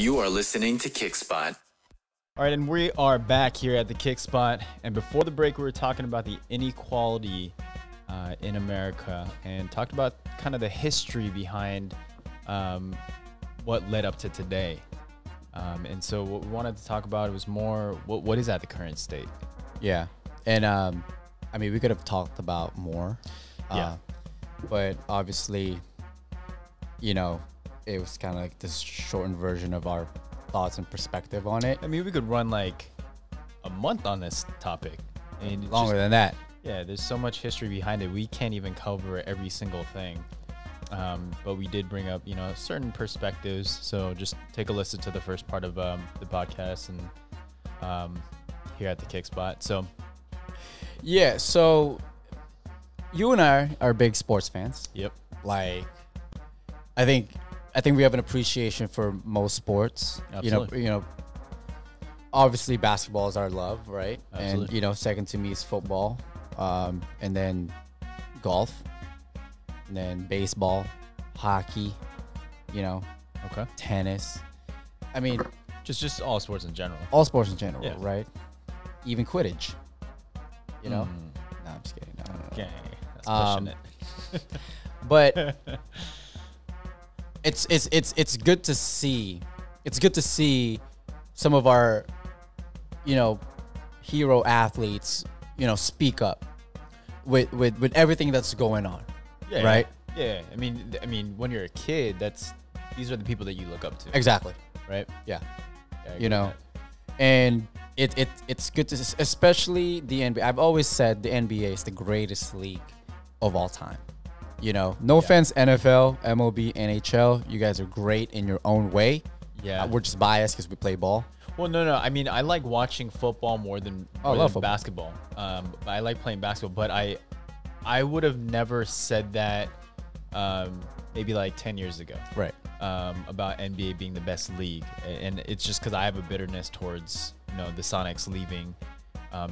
You are listening to Kickspot. All right, and we are back here at the Kickspot. And before the break, we were talking about the inequality in America and talked about kind of the history behind what led up to today. And so what we wanted to talk about was more what is at the current state. Yeah. And I mean, we could have talked about more. But obviously, you know, it was kind of like this shortened version of our thoughts and perspective on it. I mean, we could run like a month on this topic. And longer than that. Yeah, there's so much history behind it. We can't even cover every single thing. But we did bring up, you know, certain perspectives. So just take a listen to the first part of the podcast and here at the Kickspot. So, yeah, so you and I are big sports fans. Yep. Like, I think we have an appreciation for most sports. Absolutely. You know, obviously basketball is our love, right? Absolutely. And, you know, second to me is football. And then golf, and then baseball, hockey, you know, okay, tennis. I mean, just all sports in general. All sports in general, yeah. Right? Even Quidditch. You know? No, I'm just kidding. No. Okay, that's pushing it. But it's good to see. It's good to see some of our, you know, hero athletes, you know, speak up with everything that's going on. Yeah, right? Yeah. I mean when you're a kid, these are the people that you look up to. Exactly. Right? Yeah. You know. That. And it's good to, especially the NBA. I've always said the NBA is the greatest league of all time. You know, no offense, NFL, MLB, NHL, you guys are great in your own way. Yeah. We're just biased because we play ball. Well, no. I mean, I like watching football more than basketball. I like playing basketball, but I would have never said that maybe like 10 years ago. Right. About NBA being the best league. And it's just because I have a bitterness towards, you know, the Sonics leaving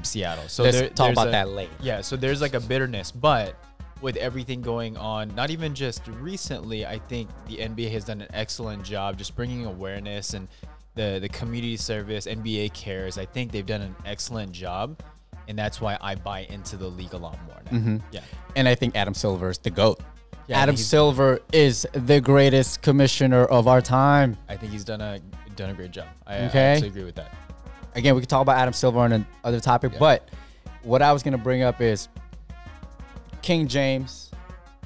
Seattle. So let's talk about that later. Yeah, so there's like a bitterness. But with everything going on, not even just recently, I think the NBA has done an excellent job just bringing awareness, and the community service, NBA Cares, I think they've done an excellent job. And that's why I buy into the league a lot more now. Mm-hmm. Yeah. And I think Adam Silver is the GOAT. Yeah, Adam Silver is the greatest commissioner of our time. I think he's done a great job. I absolutely agree with that. Again, we could talk about Adam Silver on another topic, but what I was going to bring up is King James,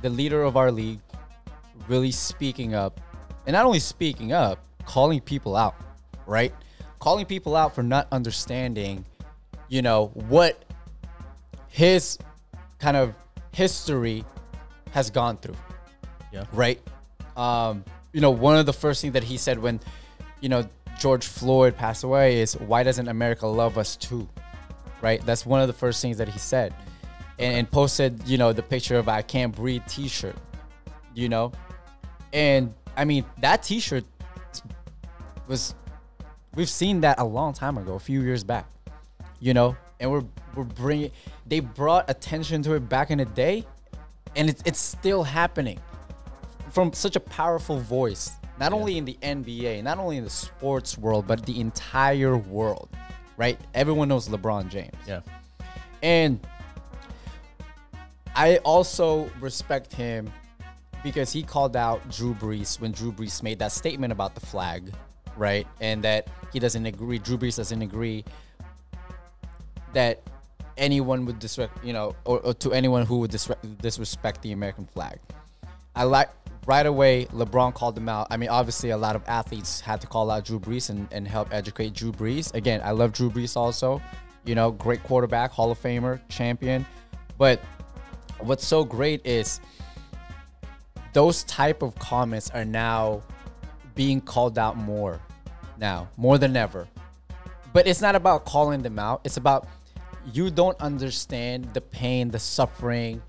the leader of our league, really speaking up. And not only speaking up, calling people out, right? Calling people out for not understanding, you know, what his kind of history has gone through. Yeah. Right. You know, one of the first things that he said when, you know, George Floyd passed away is, why doesn't America love us too? Right. That's one of the first things that he said, and posted, you know, the picture of I Can't Breathe t-shirt, you know, and I mean, that t-shirt we've seen that a long time ago, a few years back. You know, and we're bringing. They brought attention to it back in the day, and it's still happening from such a powerful voice. Not only in the NBA, not only in the sports world, but the entire world, right? Everyone knows LeBron James. Yeah, and I also respect him because he called out Drew Brees when Drew Brees made that statement about the flag, right? And that he doesn't agree. Drew Brees doesn't agree that anyone would disrespect, you know, or to anyone who would disrespect the American flag. I like right away, LeBron called him out. I mean, obviously a lot of athletes had to call out Drew Brees and help educate Drew Brees. Again, I love Drew Brees also, you know, great quarterback, Hall of Famer, champion. But what's so great is those type of comments are now being called out more than ever. But it's not about calling them out. It's about, you don't understand the pain, the suffering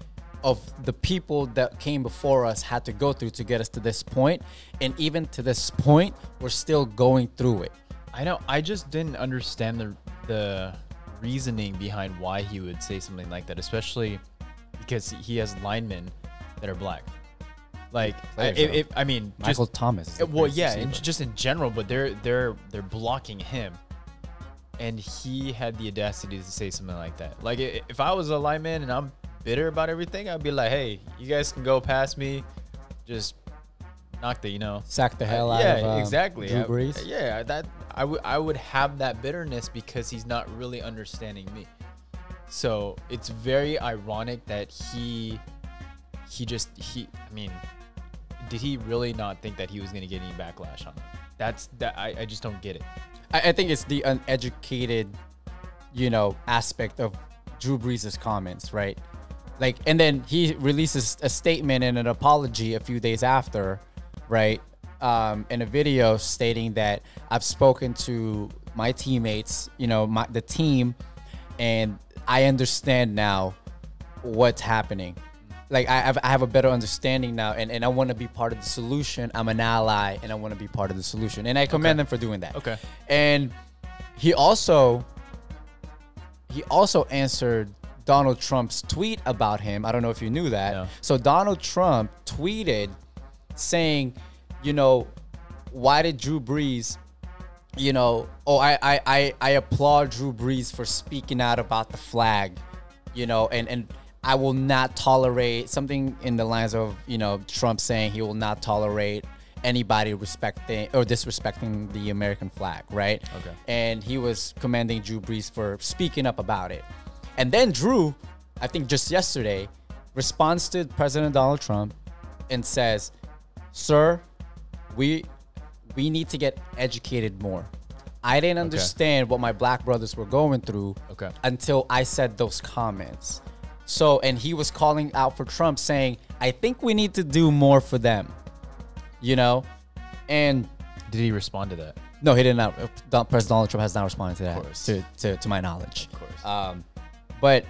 of the people that came before us had to go through to get us to this point. And even to this point, we're still going through it. I know. I just didn't understand the reasoning behind why he would say something like that, especially because he has linemen that are black. Like, I mean, Michael Thomas. Well, yeah, and just in general, but they're blocking him, and he had the audacity to say something like that. Like, if I was a lineman and I'm bitter about everything, I'd be like, hey, you guys can go past me, just knock the, you know, sack the hell out of exactly. Drew Brees. Yeah, that I would have that bitterness because he's not really understanding me. So it's very ironic that he I mean, did he really not think that he was going to get any backlash on it? I just don't get it. I think it's the uneducated, you know, aspect of Drew Brees' comments, right? Like, and then he releases a statement and an apology a few days after, right? In a video stating that I've spoken to my teammates, you know, the team, and I understand now what's happening. Like, I have a better understanding now, and I want to be part of the solution. I'm an ally, and I want to be part of the solution. And I commend them for doing that. Okay. And he also answered Donald Trump's tweet about him. I don't know if you knew that. No. So Donald Trump tweeted saying, you know, why did Drew Brees, you know, oh, I applaud Drew Brees for speaking out about the flag, you know, and I will not tolerate something in the lines of, you know, Trump saying he will not tolerate anybody respecting or disrespecting the American flag, right? Okay. And he was commending Drew Brees for speaking up about it. And then Drew, I think just yesterday, responds to President Donald Trump and says, sir, we need to get educated more. I didn't understand what my black brothers were going through until I said those comments. So, and he was calling out for Trump, saying, I think we need to do more for them, you know? And did he respond to that? No, he did not. President Donald Trump has not responded to that, to my knowledge. Of course. But,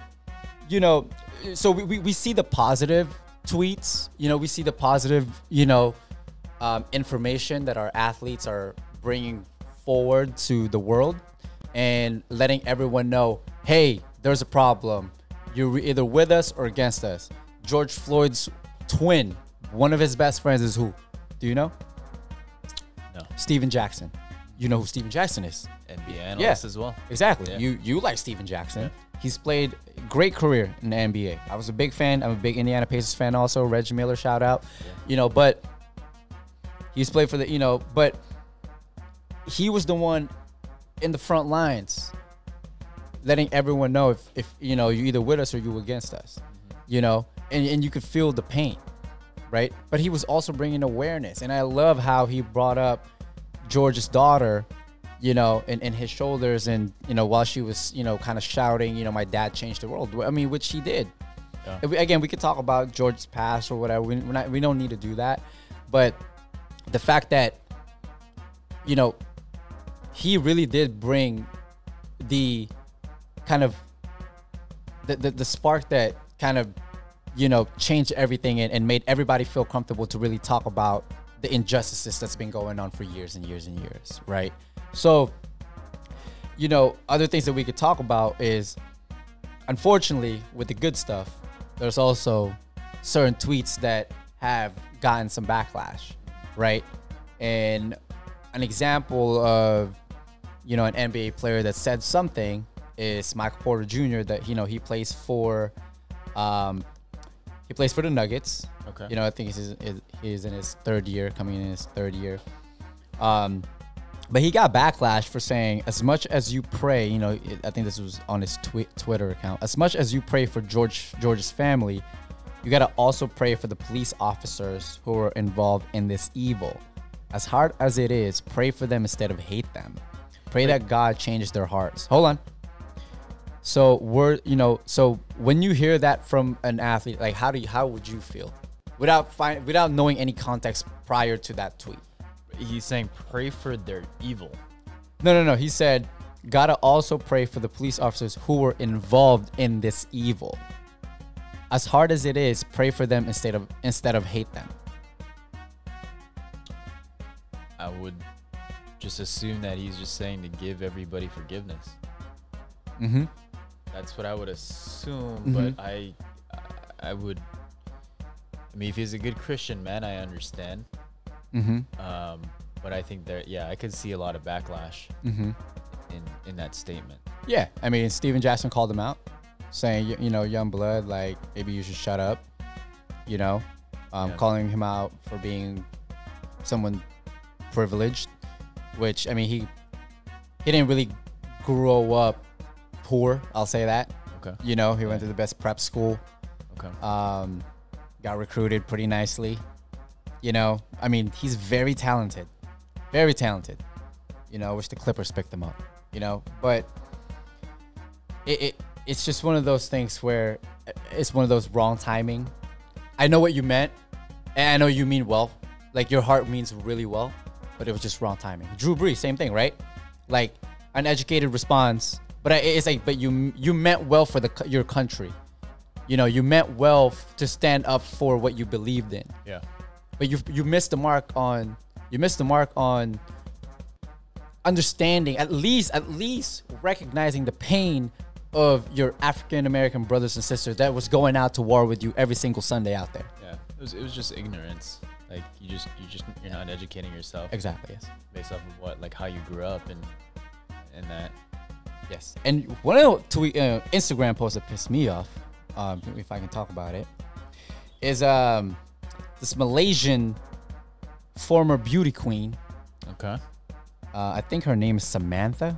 you know, so we see the positive tweets, you know, we see the positive, you know, information that our athletes are bringing forward to the world and letting everyone know, hey, there's a problem. You're either with us or against us. George Floyd's twin, one of his best friends is who? Do you know? No. Stephen Jackson. You know who Stephen Jackson is? NBA analyst as well. Exactly. Yeah. You like Stephen Jackson. Yeah. He's played a great career in the NBA. I was a big fan. I'm a big Indiana Pacers fan also. Reggie Miller, shout out. Yeah. You know, but he's played for the, you know, but he was the one in the front lines, letting everyone know if you know, you're either with us or you're against us, you know, and you could feel the pain, right? But he was also bringing awareness, and I love how he brought up George's daughter, you know, in his shoulders, and, you know, while she was, you know, kind of shouting, you know, my dad changed the world. I mean, which he did. Yeah. Again, we could talk about George's past or whatever. We don't need to do that, but the fact that, you know, he really did bring the kind of the spark that kind of, you know, changed everything and made everybody feel comfortable to really talk about the injustices that's been going on for years and years and years, right? So, you know, other things that we could talk about is, unfortunately, with the good stuff, there's also certain tweets that have gotten some backlash, right? And an example of, you know, an NBA player that said something is Michael Porter Jr. That, you know, he plays for the Nuggets. Okay. You know, I think he's in his third year, coming in his third year. But he got backlash for saying, as much as you pray, you know, I think this was on his Twitter account, as much as you pray for George's family, you got to also pray for the police officers who are involved in this evil. As hard as it is, pray for them instead of hate them. Pray that God changes their hearts. Hold on. So so when you hear that from an athlete, like, how would you feel without knowing any context prior to that tweet? He's saying pray for their evil. No. He said, gotta also pray for the police officers who were involved in this evil. As hard as it is, pray for them instead of hate them. I would just assume that he's just saying to give everybody forgiveness. Mm-hmm. That's what I would assume, but I would I mean, if he's a good Christian man, I understand. Mm-hmm. But I think that, yeah, I could see a lot of backlash mm-hmm. in that statement. Yeah, I mean, Stephen Jackson called him out, saying, you know, young blood, like, maybe you should shut up, you know, yeah. Calling him out for being someone privileged, which, I mean, he didn't really grow up poor, I'll say that. Okay. You know, he went to the best prep school. Okay. Got recruited pretty nicely. You know, I mean, he's very talented. Very talented. You know, I wish the Clippers picked them up, you know. But it's just one of those things where it's one of those wrong timing. I know what you meant, and I know you mean well. Like, your heart means really well, but it was just wrong timing. Drew Brees, same thing, right? Like, uneducated response. But it's like, but you meant well for your country. You know, you meant well to stand up for what you believed in. Yeah. But you missed the mark on... You missed the mark on understanding, at least recognizing the pain of your African-American brothers and sisters that was going out to war with you every single Sunday out there. Yeah, it was just ignorance. Like, you're not educating yourself. Exactly. Yes. Based off of what, like, how you grew up and that. Yes. And one of the Instagram posts that pissed me off, if I can talk about it, is this Malaysian former beauty queen. Okay. I think her name is Samantha.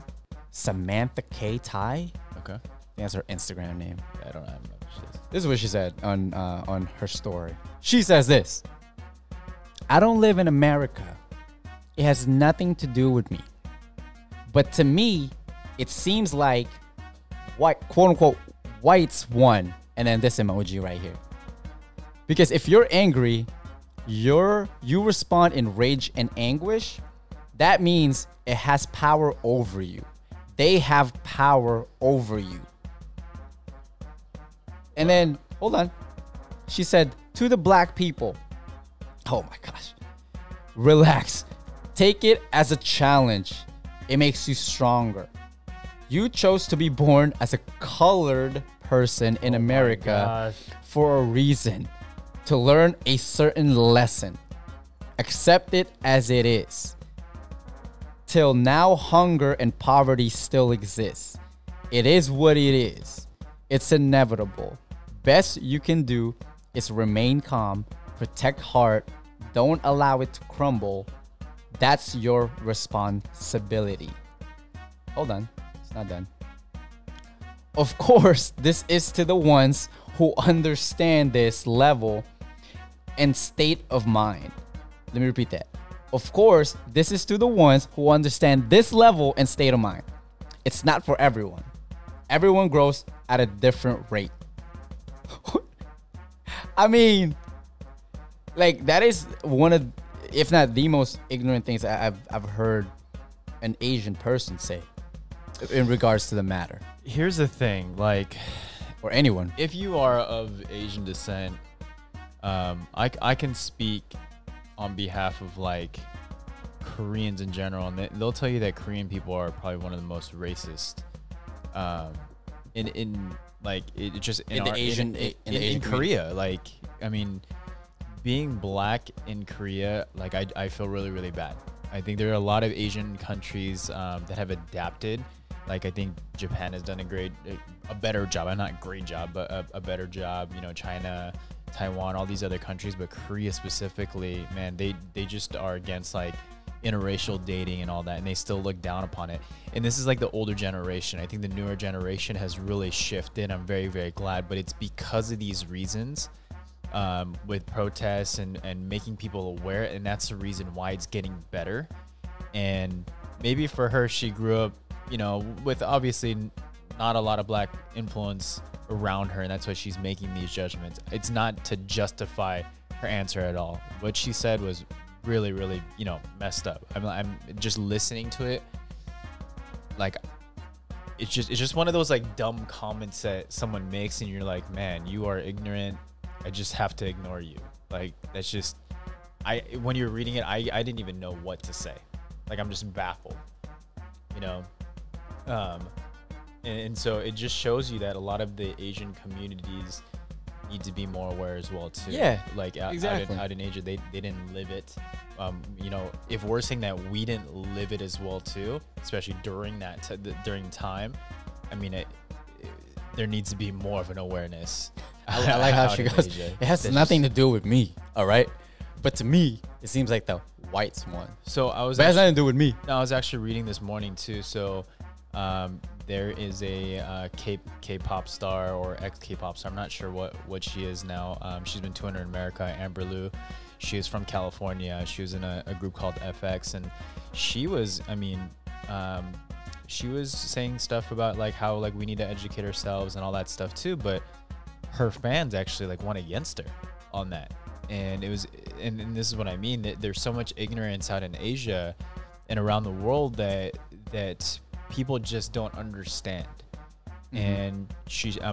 Samantha K. Thai. Okay. That's her Instagram name. I don't know what she is. This is what she said on her story. She says this. I don't live in America. It has nothing to do with me. But to me, it seems like white, quote unquote, whites won. And then this emoji right here. Because if you're angry, you respond in rage and anguish, that means it has power over you. They have power over you. And then, hold on. She said, to the black people, oh my gosh, relax. Take it as a challenge. It makes you stronger. You chose to be born as a colored person in America for a reason. To learn a certain lesson. Accept it as it is. Till now, hunger and poverty still exist. It is what it is. It's inevitable. Best you can do is remain calm, protect heart, don't allow it to crumble. That's your responsibility. Hold on, it's not done. Of course, this is to the ones who understand this level and state of mind. Let me repeat that. Of course, this is to the ones who understand this level and state of mind. It's not for everyone. Everyone grows at a different rate. I mean, like, that is one of, if not the most ignorant things I've heard an Asian person say in regards to the matter. Here's the thing, like, or anyone. If you are of Asian descent, I can speak on behalf of, like, Koreans in general, and they'll tell you that Korean people are probably one of the most racist in Korea. Like, I mean, being black in Korea, like, I feel really, really bad. I think there are a lot of Asian countries that have adapted. Like, I think Japan has done a better job. Not great job, but a better job. You know, China, Taiwan, all these other countries, but Korea specifically, man, they just are against, like, interracial dating and all that, and they still look down upon it. And this is, like, the older generation. I think the newer generation has really shifted. I'm very, very glad, but it's because of these reasons, with protests and making people aware, and that's the reason why it's getting better. And maybe for her, she grew up, you know, with obviously not a lot of black influence around her, and that's why she's making these judgments. It's not to justify her answer at all. What she said was really, really, you know, messed up. I'm just listening to it. Like, it's just one of those, like, dumb comments that someone makes, and you're like, man, you are ignorant. I just have to ignore you. Like, that's just, when you're reading it, I didn't even know what to say. Like, I'm just baffled, you know? And so it just shows you that a lot of the Asian communities need to be more aware as well too. Yeah, like exactly. Out in Asia, they didn't live it. You know, if we're saying that we didn't live it as well too, especially during that during time, I mean, there needs to be more of an awareness. I like how she goes, it has nothing to do with me, all right? But to me, it seems like the whites won. So I was. But it has nothing to do with me. No, I was actually reading this morning too. So there is a K-pop star or ex-K-pop star. I'm not sure what she is now. She's been touring in America, Amber Liu. She is from California. She was in a group called FX, and she was, I mean, she was saying stuff about like how like we need to educate ourselves and all that stuff too, but her fans actually like went against her on that. And it was, and this is what I mean, that there's so much ignorance out in Asia and around the world that people just don't understand. Mm-hmm. And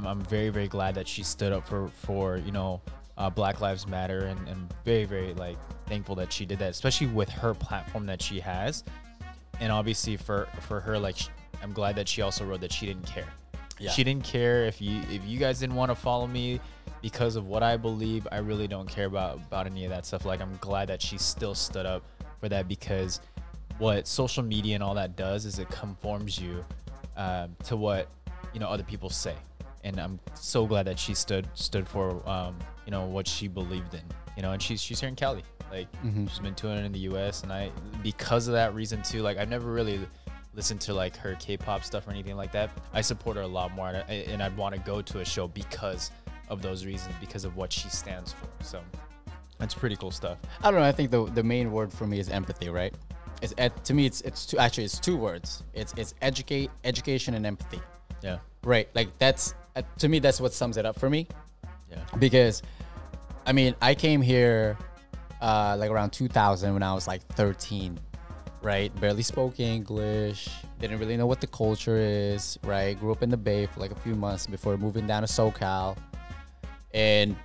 I'm very, very glad that she stood up for you know, Black Lives Matter, and very, very like thankful that she did that, especially with her platform that she has. And obviously for her, like I'm glad that she also wrote that she didn't care. Yeah. She didn't care if you guys didn't want to follow me because of what I believe. I really don't care about any of that stuff. Like I'm glad that she still stood up for that, because what social media and all that does is it conforms you to what, you know, other people say. And I'm so glad that she stood for you know, what she believed in. You know, and she's here in Cali. Like mm-hmm. She's been touring in the US, and because of that reason too, like I've never really listened to like her K-pop stuff or anything like that. I support her a lot more, and I'd want to go to a show because of those reasons, because of what she stands for. So that's pretty cool stuff. I don't know, I think the main word for me is empathy, right? It's to me it's two words. It's education and empathy. Yeah. Right. Like that's to me, that's what sums it up for me. Yeah. Because I mean, I came here like around 2000 when I was like 13, right? Barely spoke English, didn't really know what the culture is, right? Grew up in the Bay for like a few months before moving down to SoCal. And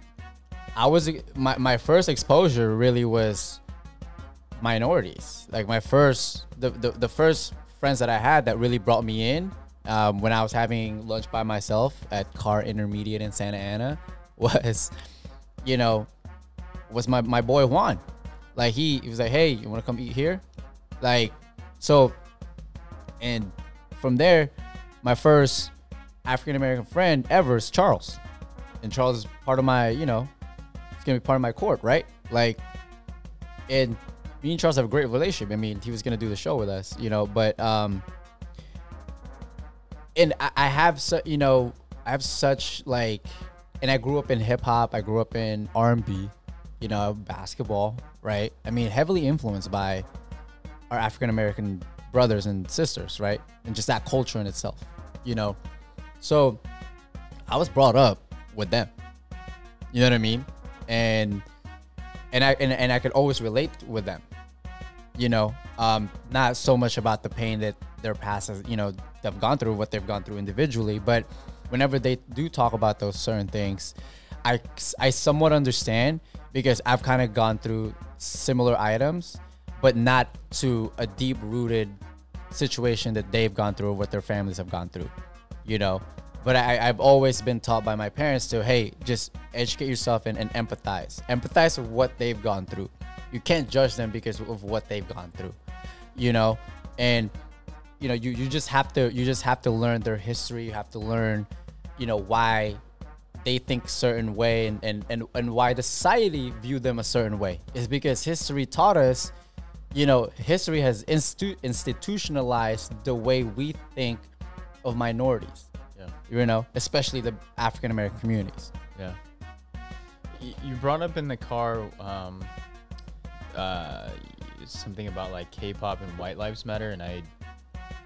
I was, my first exposure really was minorities. Like my first, the first friends that I had that really brought me in, when I was having lunch by myself at Car Intermediate in Santa Ana, was, you know, was my boy Juan. Like he was like, hey, you want to come eat here? Like, so, and from there, my first African-American friend ever is Charles. And Charles is part of my, you know, it's going to be part of my court, right? Like, and me and Charles have a great relationship. I mean, he was going to do the show with us, you know, but, and I have, you know, I have such like, and I grew up in hip hop. I grew up in R&B, you know, basketball, right? I mean, heavily influenced by our African-American brothers and sisters, right? And just that culture in itself, you know? So I was brought up with them, you know what I mean? And I could always relate with them, you know? Not so much about the pain that their past has, you know, they've gone through, what they've gone through individually, but whenever they do talk about those certain things, I somewhat understand, because I've kind of gone through similar items, but not to a deep-rooted situation that they've gone through or what their families have gone through, you know? But I've always been taught by my parents to, hey, just educate yourself and empathize. Empathize with what they've gone through. You can't judge them because of what they've gone through, you know? And, you know, you just have to learn their history. You have to learn, you know, why they think a certain way and why the society viewed them a certain way. It's because history taught us, you know, history has institutionalized the way we think of minorities. Yeah. You know, especially the African American communities. Yeah. You brought up in the car something about like K-pop and White Lives Matter, and I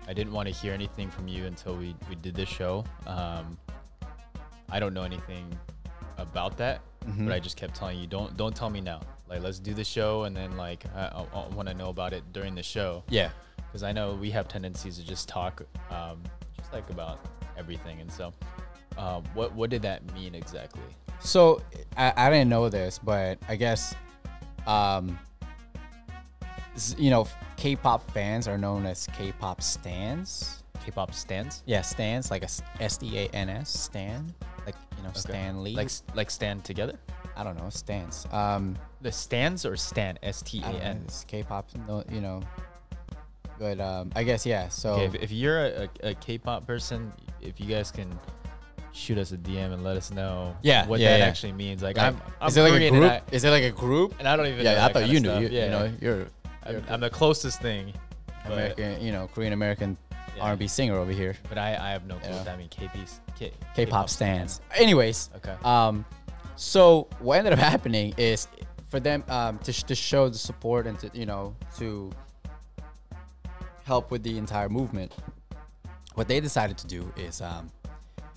didn't want to hear anything from you until we did this show. I don't know anything about that, mm-hmm. but I just kept telling you, don't tell me now. Like, let's do the show, and then like I want to know about it during the show. Yeah, because I know we have tendencies to just talk, just like about everything. And so, what did that mean exactly? So I didn't know this, but I guess, you know, K-pop fans are known as K-pop stans. K-pop stans? Yeah, stans, like a S-T-A-N-S, stan, like you know, okay. Stan Lee. Like stand together? I don't know, stance. The stands or stan? S-T-A-N. It's K-pop, you know. But I guess, yeah, so. Okay, if you're a K-pop person, if you guys can shoot us a DM and let us know what that actually means. Like, I'm is it like a group? Is it like a group? And I don't even know. Yeah, I thought you knew. You know, I'm the closest thing. American, you know, Korean American R&B singer over here. But I have no clue what that means. K-pop stands. Anyways. Okay. So what ended up happening is for them to show the support and to, you know, to help with the entire movement, what they decided to do is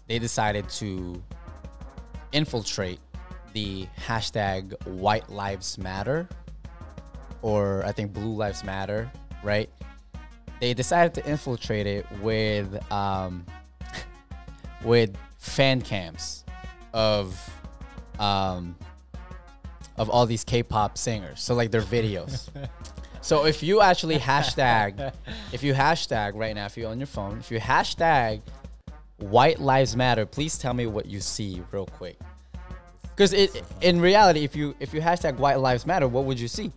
they decided to infiltrate the hashtag White Lives Matter, or I think Blue Lives Matter, right? They decided to infiltrate it with fan cams of all these K-pop singers. So like their videos. So if you actually hashtag, right now, if you're on your phone, if you hashtag White Lives Matter, please tell me what you see real quick. Because in reality, if you hashtag White Lives Matter, what would you see?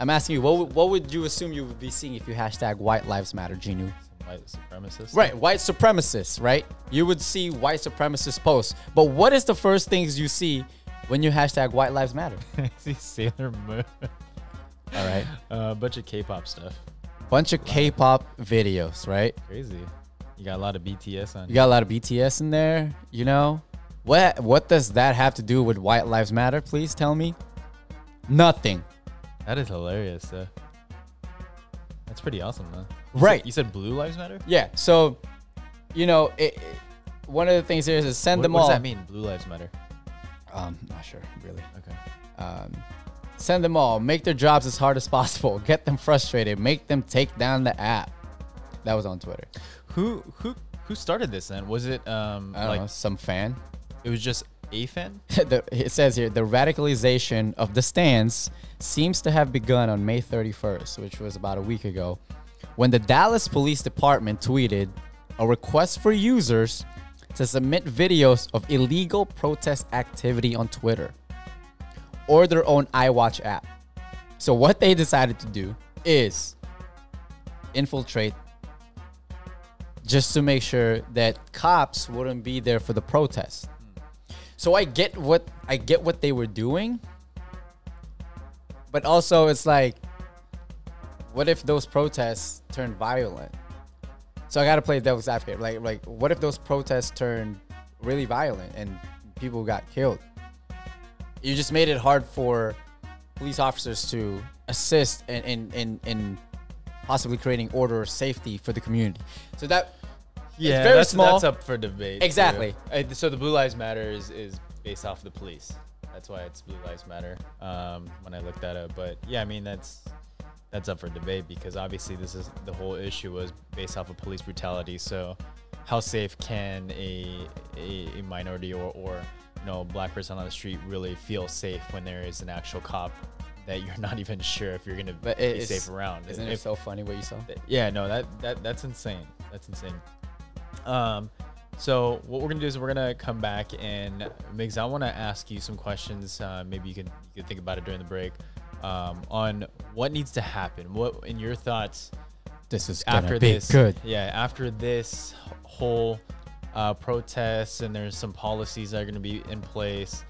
I'm asking you, what would you assume you would be seeing if you hashtag White Lives Matter, Genu? White supremacists. Right, white supremacists, right? You would see white supremacist posts. But what is the first things you see when you hashtag White Lives Matter? I see Sailor Moon. All right. A bunch of K-pop stuff. Bunch of K-pop videos, right? Crazy. You got a lot of BTS on. You got a lot of BTS in there, you know? What does that have to do with White Lives Matter? Please tell me. Nothing. That is hilarious, though. That's pretty awesome, though. Right. You said Blue Lives Matter? Yeah. So, you know, one of the things here is send them all. What does that mean, Blue Lives Matter? Not sure, really. Okay. Send them all. Make their jobs as hard as possible. Get them frustrated. Make them take down the app. That was on Twitter. Who started this then? Was it I don't know, some fan? It was just a fan? It says here, the radicalization of the stands seems to have begun on May 31st, which was about a week ago, when the Dallas Police Department tweeted a request for users to submit videos of illegal protest activity on Twitter or their own iWatch app. So what they decided to do is infiltrate just to make sure that cops wouldn't be there for the protest. So I get what they were doing, but also it's like, what if those protests turn violent? So I gotta play devil's advocate. Like what if those protests turn really violent and people got killed? You just made it hard for police officers to assist in possibly creating order or safety for the community. So that, yeah, very small. That's up for debate. Exactly. Too. So the Blue Lives Matter is based off the police. That's why it's Blue Lives Matter when I looked that up. But yeah, I mean, that's up for debate because obviously this is the whole issue was based off of police brutality. So how safe can a minority or you know, black person on the street really feel safe when there is an actual cop that you're not even sure if you're gonna be safe around? Isn't it so funny what you saw? Yeah, no, that's insane. That's insane. So what we're gonna do is we're gonna come back and Migs, I want to ask you some questions. Maybe you can think about it during the break on what needs to happen. What in your thoughts? This is gonna after be this, good. Yeah, after this whole. Protests and there's some policies that are going to be in place.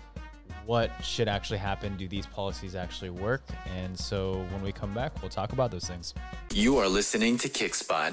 What should actually happen? Do these policies actually work? And so when we come back, we'll talk about those things. You are listening to Kickspot.